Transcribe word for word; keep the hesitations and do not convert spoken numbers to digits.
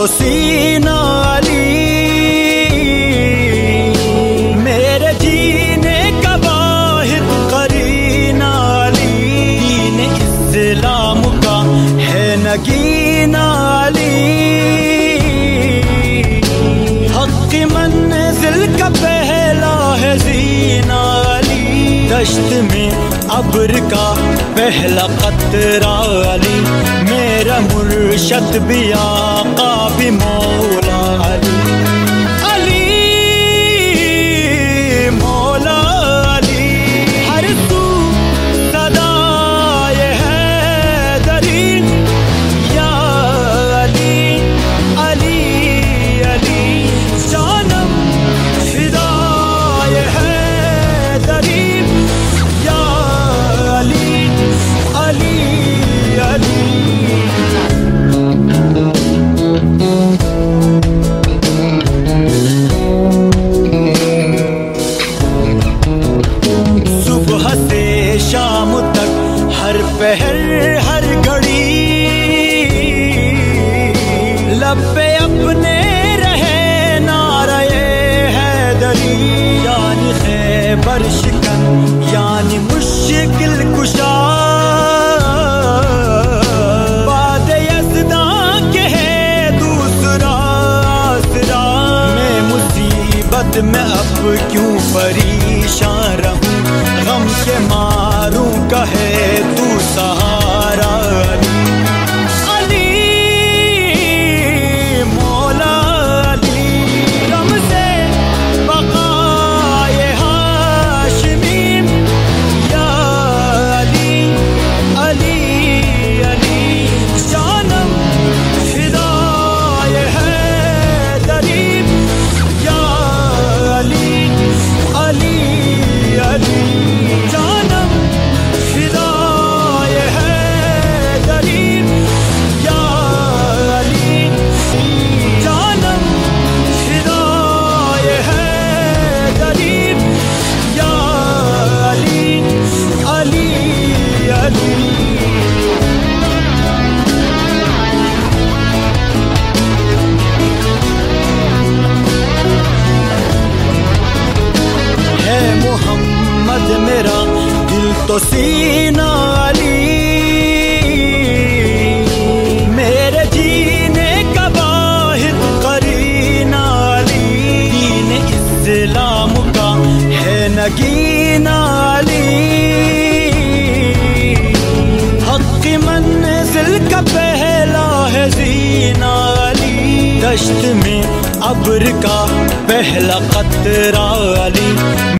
तो सीना अली, मेरे जीने का वाहिद करीना अली, दीन इस्लाम का है नगीना अली, हक़ की मंज़िल का पहला है जीना अली, दश्त में अब्र का पहला कतरा अली, मेरा मुर्शद भी आका भी मौला अली, अली मौला अली, हर तू सदा ये हैदरी या अली, अली अली, जानम फिदा ये हैदरी या अली, अली अली। पहर हर घड़ी लबे अपने रहे नारे हैदरी, यानी खैबर शिकन यानी मुश्किल कुशा, बाद यज़दा के है दूसरा आसरा, मैं मुसीबत में अब क्यों परेशान रहूं, गम के मारूं का है तू सहारा अली, अली मौला अली, गम से बक़ाए हाशमी या अली, अली अली, जानम फिदा ये हैदरी या अली, अली अली, जानम फिदा मेरा दिल तो सीना अली, मेरे जीने का वाहिद करीना अली, दीन इस्लाम का है नगीना अली, हक़ की मंज़िल का पहला है जीना अली, दश्त में अब्र का पहला कतरा अली।